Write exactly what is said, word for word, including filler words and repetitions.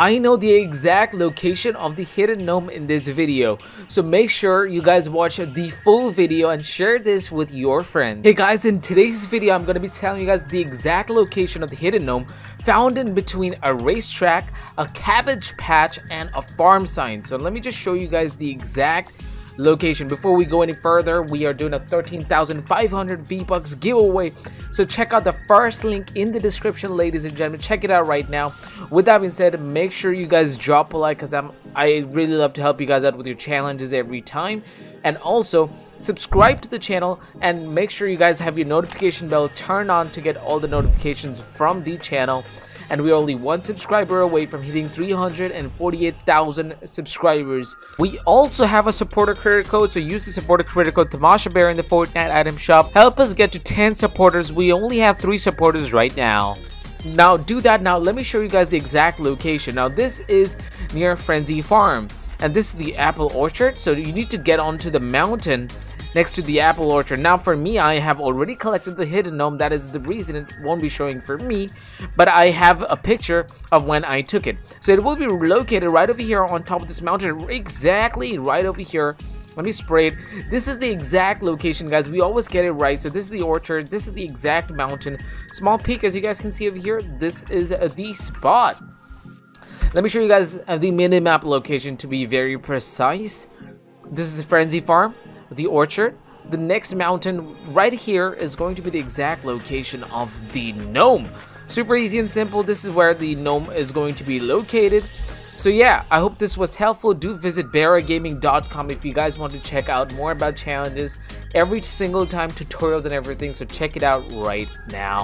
I know the exact location of the hidden gnome in this video, so make sure you guys watch the full video and share this with your friends. Hey guys, in today's video I'm gonna be telling you guys the exact location of the hidden gnome found in between a racetrack, a cabbage patch, and a farm sign. So let me just show you guys the exact location. Before we go any further, we are doing a thirteen thousand five hundred V-Bucks giveaway, so check out the first link in the description, ladies and gentlemen. Check it out right now. With that being said, make sure you guys drop a like, because I'm I really love to help you guys out with your challenges every time, and also subscribe to the channel and make sure you guys have your notification bell turned on to get all the notifications from the channel. And we are only one subscriber away from hitting three hundred forty-eight thousand subscribers. We also have a supporter credit code, so use the supporter credit code TamashaBera in the Fortnite item shop. Help us get to ten supporters. We only have three supporters right now. Now do that. Now let me show you guys the exact location. Now this is near Frenzy Farm, and this is the apple orchard, so you need to get onto the mountain next to the apple orchard. Now for me, I have already collected the hidden gnome. That is the reason it won't be showing for me, but I have a picture of when I took it. So it will be located right over here on top of this mountain, exactly right over here. Let me spray it. This is the exact location, guys. We always get it right. So this is the orchard, this is the exact mountain, small peak, as you guys can see over here. This is the spot. Let me show you guys the minimap location to be very precise. This is Frenzy Farm, the orchard. The next mountain right here is going to be the exact location of the gnome. Super easy and simple. This is where the gnome is going to be located. So yeah, I hope this was helpful. Do visit baragaming dot com if you guys want to check out more about challenges, every single time, tutorials and everything. So check it out right now.